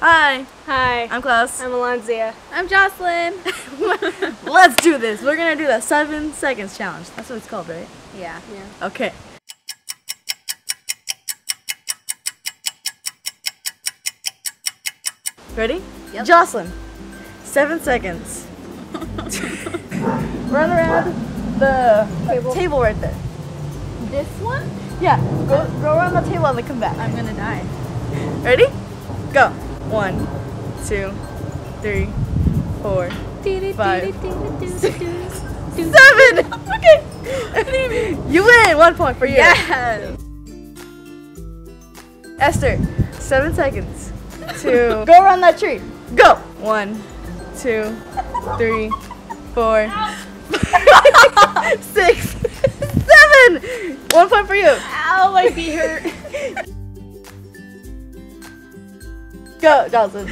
Hi. Hi. I'm Clouse. I'm Allonsia. I'm Jocelyn. Let's do this. We're going to do the 7 seconds challenge. That's what it's called, right? Yeah. Yeah. Okay. Ready? Yep. Jocelyn. 7 seconds. Run around the table right there. This one? Yeah. Go around the table and then come back. I'm going to die. Ready? Go. 1, 2, 3, 4, 5, 6, 7! Okay! You win! 1 point for you! Yes! Esther, 7 seconds to go around that tree. Go! 1, 2, 3, 4, 5, 6, 7! 1 point for you! Ow, my feet hurt! Go, Dawson.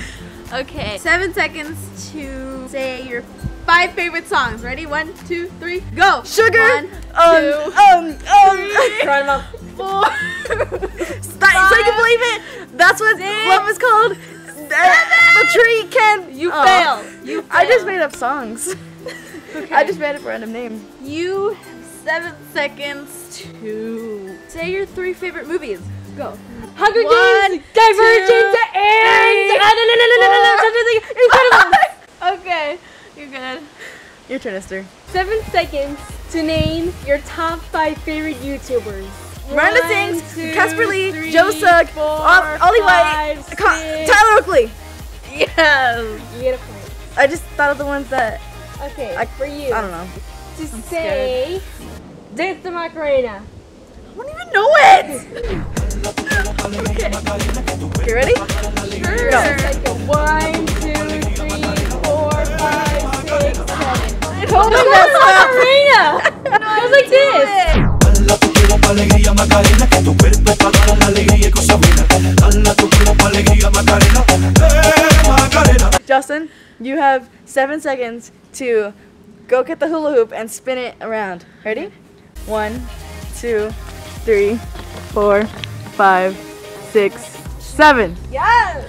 Okay, 7 seconds to say your 5 favorite songs. Ready? 1, 2, 3, go. Sugar. 1, 2, 3, try them up. 4. Stop. So you can believe it. That's what 6, love is called. 7. The tree can. You fail. You fail. I just made up songs. Okay. I just made up random names. You have 7 seconds to say your 3 favorite movies. Go. Hunger Games, Divergence, and... Okay, you're good. Your turn, Esther. 7 seconds to name your top 5 favorite YouTubers. Miranda Sings, Casper Lee, Joe Sugg, Oli White, Tyler Oakley. Yes. Beautiful. I just thought of the ones that... Okay, for you. I don't know. To say... Dance the Macarena. I don't even know it! Okay, ready? Sure. Go. Like 1, 2, 3, 4, 5, 6, 7. It's only that Macarena! No, it was like this! Justin, you have 7 seconds to go get the hula hoop and spin it around. Ready? 1, 2, 3, 4, 5, 6, 7. Yes!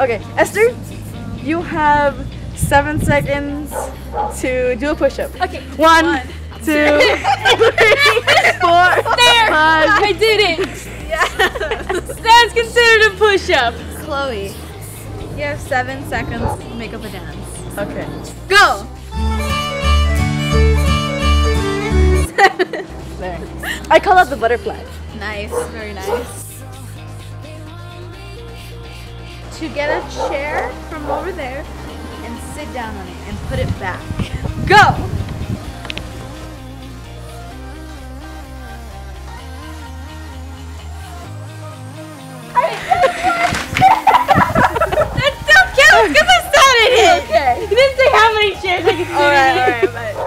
Okay, Esther, you have 7 seconds to do a push-up. Okay. 1, 2, 3, 4, 5. I did it! Yes! That's considered a push-up. Chloe, you have 7 seconds to make up a dance. Okay. Go! There. I call out the butterfly. Nice, very nice. To get a chair from over there and sit down on it and put it back. Go! That still counts because I started it! Okay. You didn't say how many chairs I could sit in. Alright, alright.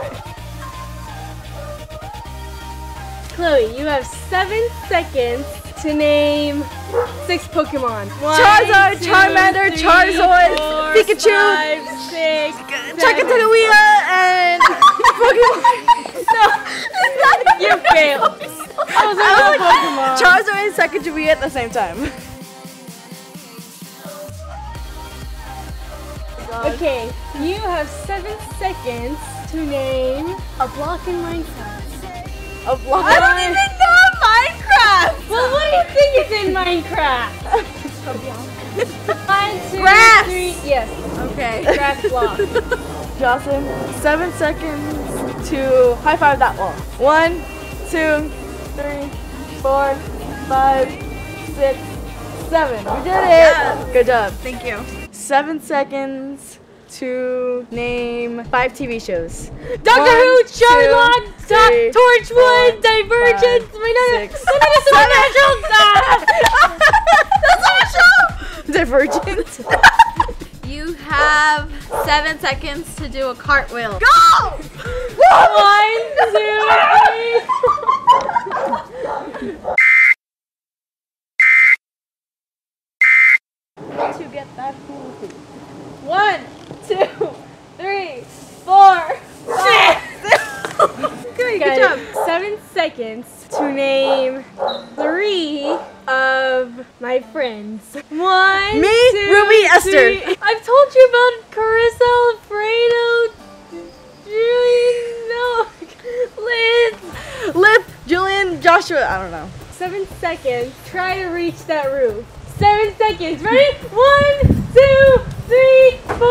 Chloe, you have 7 seconds to name 6 Pokemon. Charizard, Charmander, Charizard, Pikachu, 5, 6, Chakatanawea, and Pokemon. No, you failed. I was like, Charizard and Chakatanawea at the same time. Okay, you have 7 seconds to name a block in Minecraft. I don't even know Minecraft! Well, what do you think is in Minecraft? 1, 2, 3, yes. Okay. Grass block. Jocelyn, 7 seconds to high five that wall. 1, 2, 3, 4, 5, 6, 7. We did it! Yeah. Good job. Thank you. 7 seconds to name 5 TV shows. Doctor Who, Sherlock, Torchwood, Divergence, Divergence. You have 7 seconds to do a cartwheel. Go! 1, 2, 3. To get that cool. 1, 2, 3, 4, 5, 6. Good job. 7 seconds to name 3 of my friends. One, me, two, Ruby, Esther. Three. I've told you about Carissa, Alfredo, Julian, no, Liz, Lip, Julian, Joshua. I don't know. 7 seconds. Try to reach that roof. 7 seconds. Ready? 1, 2, 3, 4.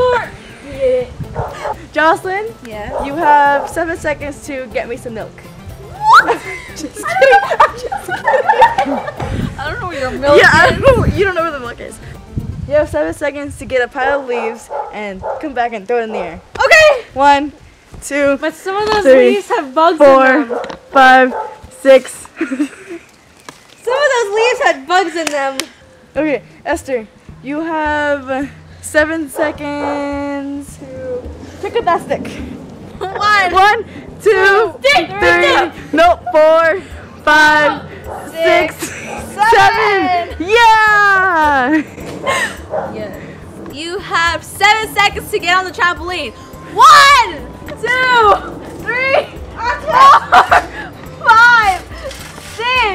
You did it. Jocelyn, yeah. You have 7 seconds to get me some milk. What? Just kidding. I'm just kidding. I don't know where your milk is. Yeah, I don't know. You don't know where the milk is. You have 7 seconds to get a pile of leaves and come back and throw it in the air. Okay. 1, 2. But some of those leaves have bugs in them. 4, 5, 6. Some of those leaves had bugs in them. Okay, Esther, you have 7 seconds to pick up that stick. 1, 2, 3, no, 4, 5, 6, 7. Yeah! Yes. You have 7 seconds to get on the trampoline. 1, 2, 3, 4, 5,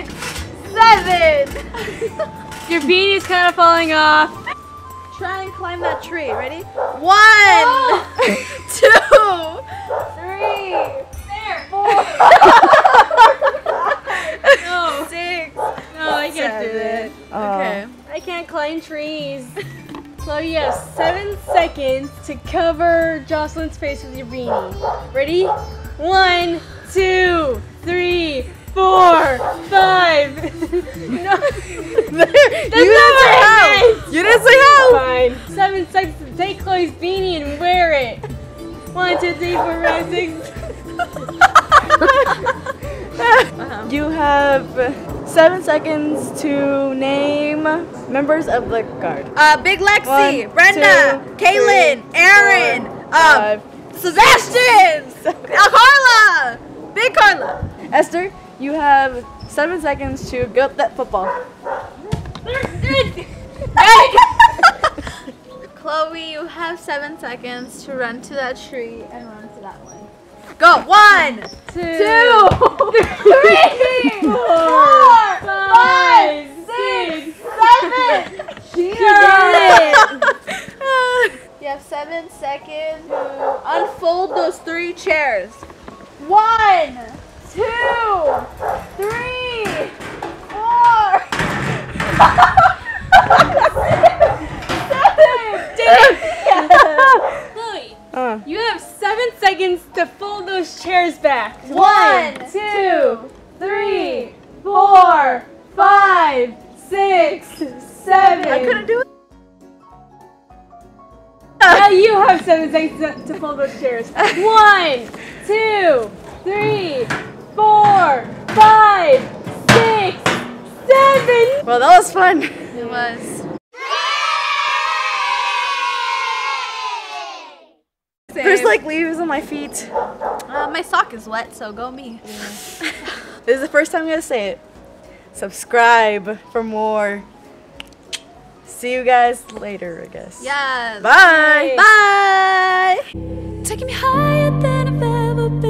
6, 7. Your beanie's kind of falling off. Try and climb that tree. Ready? 1, 2, 3, 4, 5, 6. No, I can't do it. Okay. I can't climb trees. So you have 7 seconds to cover Jocelyn's face with your beanie. Ready? 1, 2, 3, 4, 5. No. You didn't say how. Fine. 7 seconds to take Chloe's beanie and wear it. 1, 2, 3, 4, 5, 6. You have 7 seconds to name members of the guard. Big Lexi, Brenda, Kaylin, Aaron, Sebastian, Carla, Big Carla. Esther, you have 7 seconds to go up that football. Chloe, you have 7 seconds to run to that tree and run to that one. Go! 1, 2, 3, 4, 5, 6, 7. She did it. You have 7 seconds to unfold those 3 chairs. 1, 2, 3, 4. 7. Chloe, you have 7 seconds to fold those chairs back. 1, 2, 3, 4, 5, 6, 7. I couldn't do it. Now you have 7 seconds to fold those chairs. 1, 2, 3, 4, 5, 6, 7. Well, that was fun. It was. Same. There's like leaves on my feet. My sock is wet, so go me. Yeah. This is the first time I'm gonna say it. Subscribe for more. See you guys later, I guess. Yes. Bye. Bye. Bye. Taking me higher than I've ever been.